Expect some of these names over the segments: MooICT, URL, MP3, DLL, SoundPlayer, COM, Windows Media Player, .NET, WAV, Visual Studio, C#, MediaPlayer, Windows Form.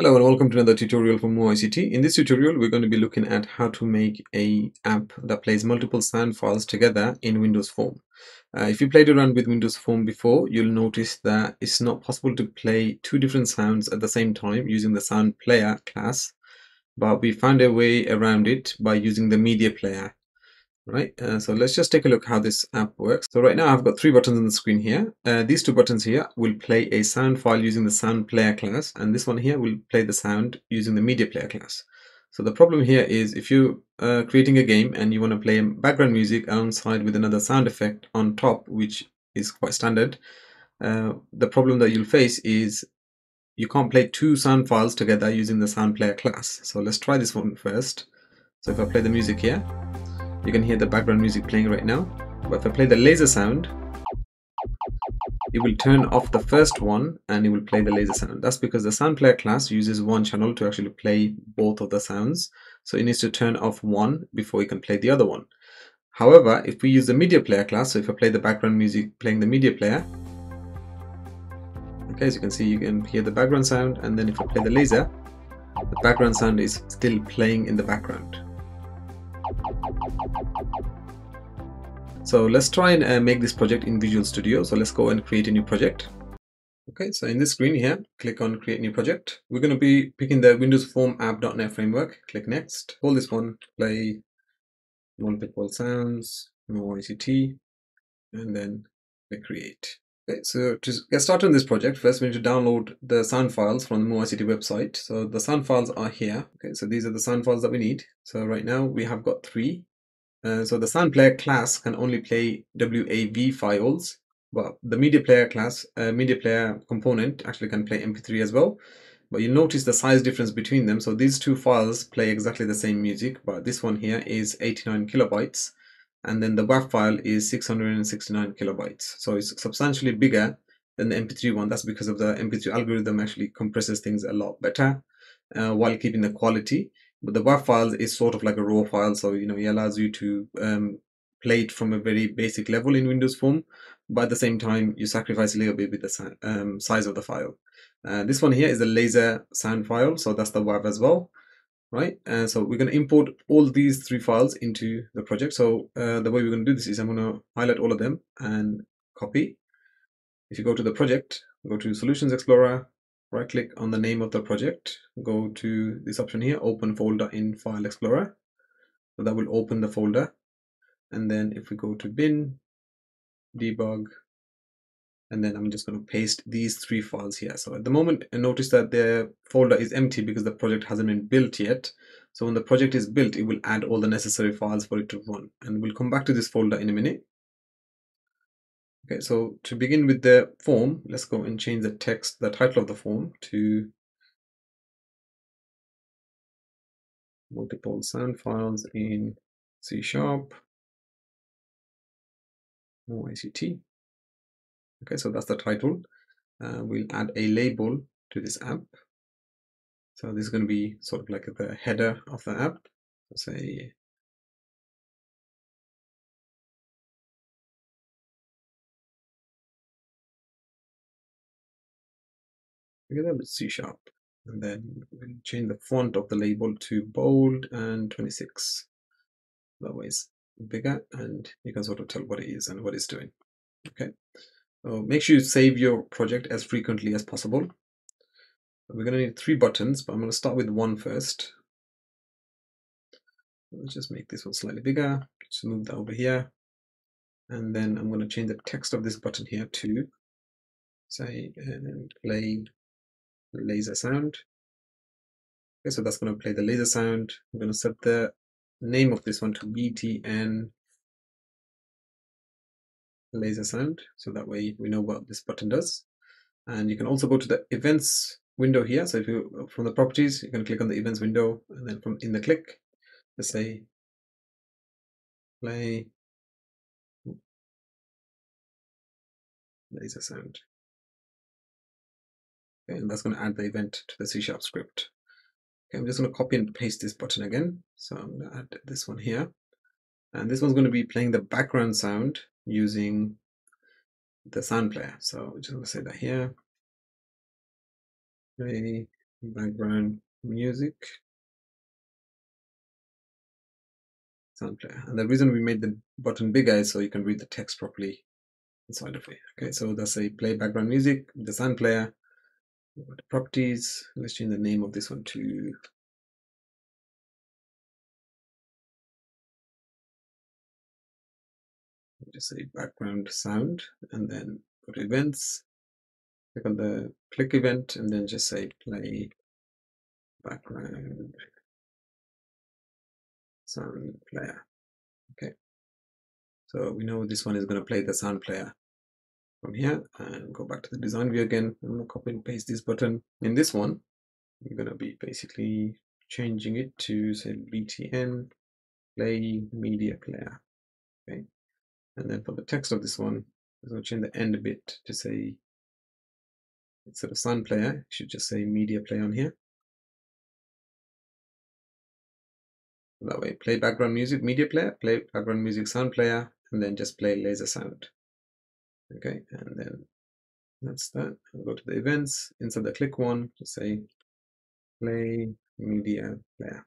Hello and welcome to another tutorial from MooICT. In this tutorial, we're going to be looking at how to make an app that plays multiple sound files together in Windows Form. If you played around with Windows Form before, you'll notice that it's not possible to play two different sounds at the same time using the SoundPlayer class, but we found a way around it by using the Media Player. Right, so let's just take a look how this app works. So right now I've got three buttons on the screen here. These two buttons here will play a sound file using the SoundPlayer class, and this one here will play the sound using the MediaPlayer class. So the problem here is if you're creating a game and you want to play background music alongside with another sound effect on top, which is quite standard, the problem that you'll face is you can't play two sound files together using the SoundPlayer class. So let's try this one first. So if I play the music here, you can hear the background music playing right now, but if I play the laser sound, it will turn off the first one and it will play the laser sound. That's because the SoundPlayer class uses one channel to actually play both of the sounds, so it needs to turn off one before it can play the other one. However, if we use the Media Player class, so if I play the background music playing the Media Player, okay, as you can see, you can hear the background sound, and then if I play the laser, the background sound is still playing in the background. So let's try and make this project in Visual Studio. So let's go and create a new project. Okay, so in this screen here, click on create new project. We're going to be picking the Windows Form app.net framework. Click next. Hold this one, play multiple sounds, MooICT, and then click create. Okay, so to get started on this project, first we need to download the sound files from the MooICT website. So the sound files are here. Okay, so these are the sound files that we need. So right now we have got three. So the SoundPlayer class can only play WAV files, but the MediaPlayer class, MediaPlayer component actually can play MP3 as well. But you'll notice the size difference between them. So these two files play exactly the same music, but this one here is 89 kilobytes, and then the WAV file is 669 kilobytes. So it's substantially bigger than the MP3 one. That's because of the MP3 algorithm actually compresses things a lot better while keeping the quality. But the WAV file is sort of like a raw file, so you know it allows you to play it from a very basic level in Windows Form, but at the same time you sacrifice a little bit with the size of the file. This one here is the laser sound file, so that's the WAV as well, right? So we're going to import all these three files into the project. So the way we're going to do this is I'm going to highlight all of them and copy. If you go to the project, go to Solutions Explorer, right click on the name of the project, go to this option here, open folder in File Explorer, so that will open the folder. And then if we go to bin, debug, and then I'm just going to paste these three files here. So at the moment, notice that the folder is empty because the project hasn't been built yet. So when the project is built, it will add all the necessary files for it to run, and we'll come back to this folder in a minute. Okay, so to begin with the form, let's go and change the text, the title of the form to multiple sound files in C#, MooICT. Okay, so that's the title. We'll add a label to this app. So this is going to be sort of like the header of the app. Let's say together with C#, and then we'll change the font of the label to bold and 26. That way it's bigger and you can sort of tell what it is and what it's doing. Okay, so make sure you save your project as frequently as possible. We're going to need three buttons, but I'm going to start with one first. Let's just make this one slightly bigger, just move that over here, and then I'm going to change the text of this button here to say and play laser sound. Okay, so that's going to play the laser sound. I'm going to set the name of this one to BTN laser sound, so that way we know what this button does. And you can also go to the events window here. So if you from the properties, you can click on the events window, and then from in the click, let's say play laser sound. And that's going to add the event to the C# script. Okay, I'm just going to copy and paste this button again. So I'm going to add this one here. And this one's going to be playing the background sound using the SoundPlayer. So I'm just going to say that here. Play background music, SoundPlayer. And the reason we made the button bigger is so you can read the text properly inside of it. Okay, so that's a play background music, the SoundPlayer. Go to properties. Let's change the name of this one to just say background sound, and then go to events, click on the click event, and then just say play background sound player. Okay, so we know this one is going to play the sound player from here, and go back to the design view again. I'm going to copy and paste this button. In this one, we're going to be basically changing it to say BTN play media player. Okay. And then for the text of this one, I'm going to change the end bit to say, instead of sound player, it should just say media play on here. That way, play background music, media player, play background music, sound player, and then just play laser sound. Okay, and then that's that. I'll go to the events, inside the click one, just say play media player.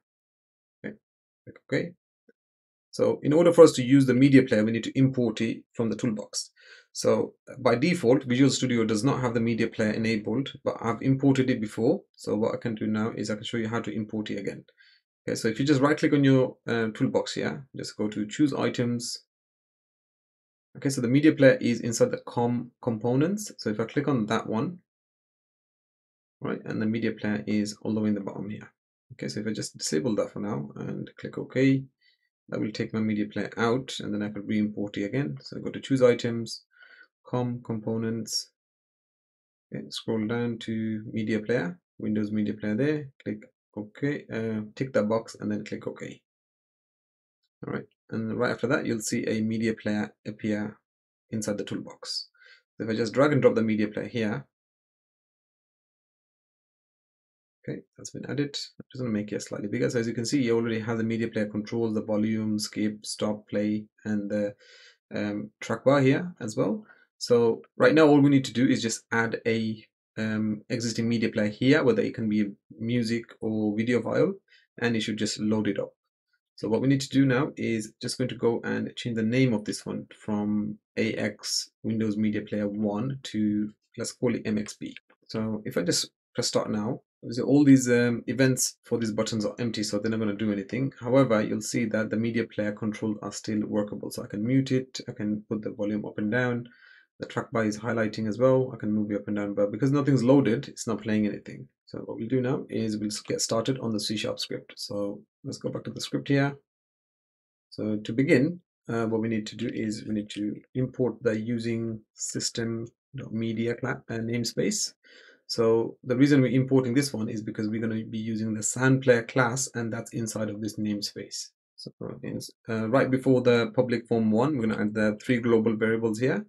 Okay, click OK. So in order for us to use the media player, we need to import it from the toolbox. So by default, Visual Studio does not have the media player enabled, but I've imported it before. So what I can do now is I can show you how to import it again. Okay, so if you just right click on your toolbox here, just go to choose items. Okay, so the media player is inside the COM components. So if I click on that one, right, and the media player is all the way in the bottom here. Okay, so if I just disable that for now and click OK, that will take my media player out, and then I can re-import it again. So go to choose items, COM components, okay, scroll down to media player, Windows Media Player there, click OK, tick that box, and then click OK. All right, and right after that, you'll see a media player appear inside the toolbox. So if I just drag and drop the media player here, okay, that's been added. I'm just going to make it slightly bigger. So as you can see, you already have the media player controls, the volume, skip, stop, play, and the track bar here as well. So right now, all we need to do is just add a existing media player here, whether it can be music or video file, and it should just load it up. So what we need to do now is just going to go and change the name of this one from AX Windows Media Player 1 to, let's call it MXP. So if I just press start now, so all these events for these buttons are empty, so they're not going to do anything. However, you'll see that the media player controls are still workable. So I can mute it, I can put the volume up and down, the track bar is highlighting as well, I can move it up and down, but because nothing's loaded, it's not playing anything. So what we'll do now is we'll get started on the C# script. So let's go back to the script here. So to begin, what we need to do is we need to import the using system.media namespace. So the reason we're importing this one is because we're going to be using the SoundPlayer class, and that's inside of this namespace. So right before the public form one, we're going to add the three global variables here.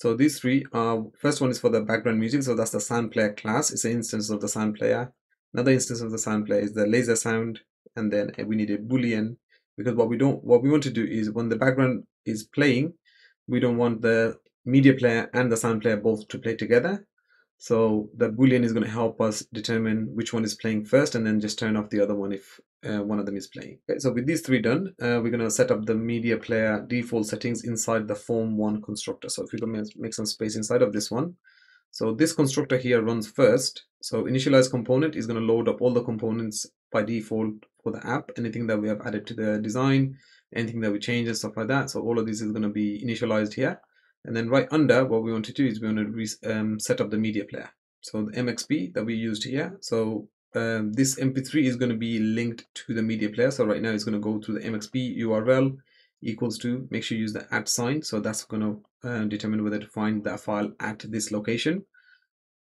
So these three are, first one is for the background music. So that's the SoundPlayer class. It's an instance of the SoundPlayer. Another instance of the SoundPlayer is the laser sound. And then we need a Boolean, because what we want to do is when the background is playing, we don't want the media player and the SoundPlayer both to play together. So the Boolean is going to help us determine which one is playing first, and then just turn off the other one if one of them is playing. Okay, so with these three done, we're going to set up the media player default settings inside the form one constructor. So if we can make some space inside of this one. So this constructor here runs first. So initialize component is going to load up all the components by default for the app, anything that we have added to the design, anything that we change and stuff like that. So all of this is going to be initialized here. And then right under, what we want to do is we want to set up the media player. So the MXP that we used here. So this MP3 is going to be linked to the media player. So right now it's going to go through the MXP URL equals to, make sure you use the @ sign. So that's going to determine whether to find that file at this location.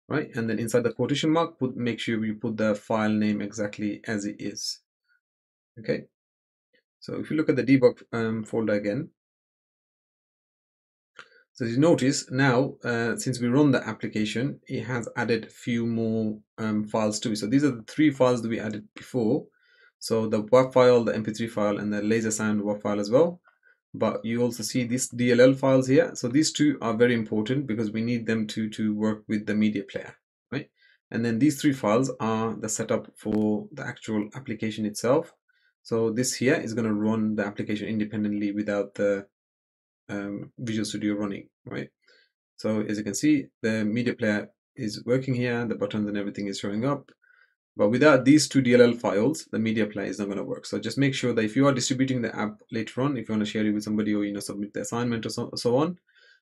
Right. And then inside the quotation mark, make sure you put the file name exactly as it is. Okay. So if you look at the debug folder again. So as you notice now, since we run the application, it has added a few more files to it. So these are the three files that we added before. So the WAV file, the MP3 file, and the laser sound WAV file as well. But you also see these DLL files here. So these two are very important because we need them to work with the media player, right? And then these three files are the setup for the actual application itself. So this here is going to run the application independently without the Visual Studio running, right? So as you can see, the media player is working here, the buttons and everything is showing up. But without these two DLL files, the media player is not going to work. So just make sure that if you are distributing the app later on, if you want to share it with somebody or, you know, submit the assignment or so on,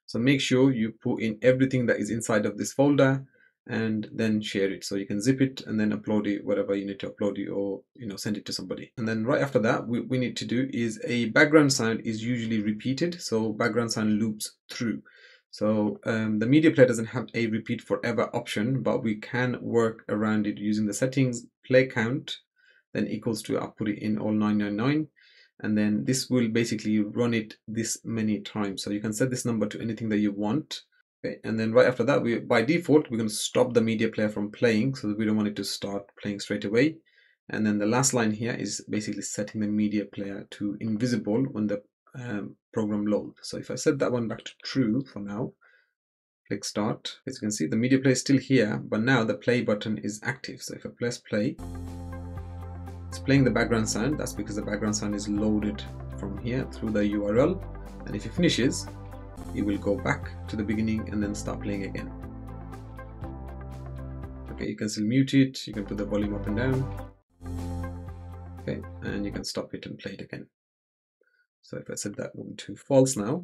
so make sure you put in everything that is inside of this folder and then share it. So you can zip it and then upload it wherever you need to upload it, or, you know, send it to somebody. And then right after that, what we need to do is a background sound is usually repeated. So background sound loops through. So the media player doesn't have a repeat forever option, but we can work around it using the settings, play count, then equals to, I'll put it in all 999. And then this will basically run it this many times. So you can set this number to anything that you want. Okay. And then right after that, we, by default, we're going to stop the media player from playing, so that we don't want it to start playing straight away. And then the last line here is basically setting the media player to invisible when the program load. So if I set that one back to true for now, click start. As you can see, the media player is still here, but now the play button is active. So if I press play, it's playing the background sound. That's because the background sound is loaded from here through the URL. And if it finishes, it will go back to the beginning and then start playing again. Okay, you can still mute it. You can put the volume up and down. Okay, and you can stop it and play it again. So if I set that one to false now,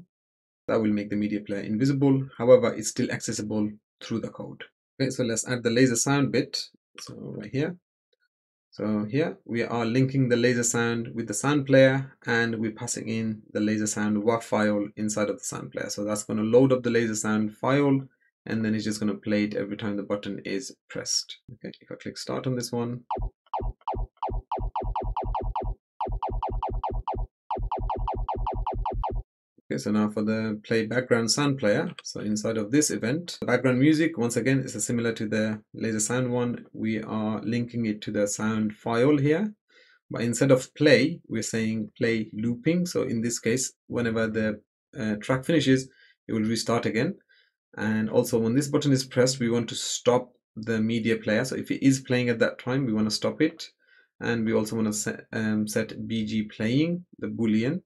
that will make the media player invisible. However, it's still accessible through the code. Okay, so let's add the laser sound bit. So right here. So here we are linking the laser sound with the sound player, and we're passing in the laser sound WAV file inside of the sound player. So that's going to load up the laser sound file, and then it's just going to play it every time the button is pressed. Okay, if I click start on this one. Okay, so now for the play background sound player, so inside of this event, the background music, once again, is similar to the laser sound one. We are linking it to the sound file here, but instead of play, we're saying play looping. So in this case, whenever the track finishes, it will restart again. And also when this button is pressed, we want to stop the media player. So if it is playing at that time, we want to stop it. And we also want to set BG playing, the boolean.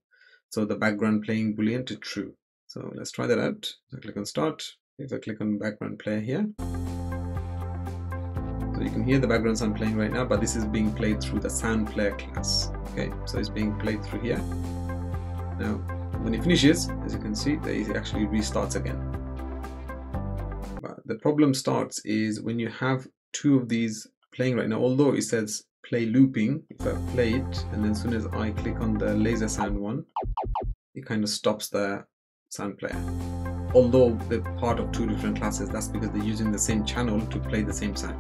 So the background playing boolean to true. So let's try that out. So click on start. If I click on background player here, so you can hear the background sound playing right now, but this is being played through the sound player class. Okay, so it's being played through here. Now, when it finishes, as you can see, it actually restarts again. But the problem starts is when you have two of these playing right now, although it says play looping. If I play it, and then as soon as I click on the laser sound one, it kind of stops the sound player. Although they're part of two different classes, that's because they're using the same channel to play the same sound.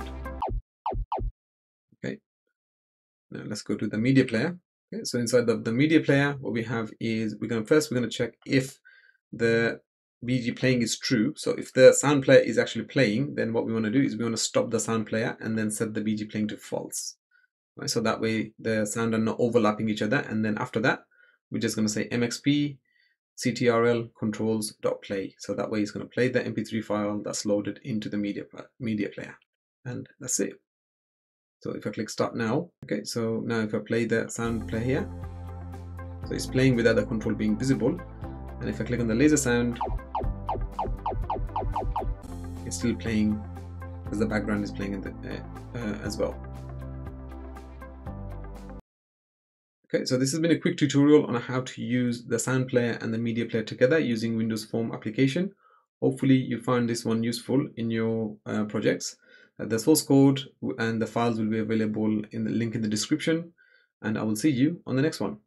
Okay, now let's go to the media player. Okay, so inside of the media player, what we have is we're going to check if the BG playing is true. So if the sound player is actually playing, then what we want to do is we want to stop the sound player and then set the BG playing to false. Right, so that way the sound are not overlapping each other. And then after that, we're just going to say mxp ctrl controls.play. So that way it's going to play the MP3 file that's loaded into the media player. And that's it. So if I click start now, okay, so now if I play the sound player here, so it's playing without the control being visible. And if I click on the laser sound, it's still playing because the background is playing in the, as well. Okay, so this has been a quick tutorial on how to use the sound player and the media player together using Windows Form application. Hopefully you found this one useful in your projects. The source code and the files will be available in the link in the description, and I will see you on the next one.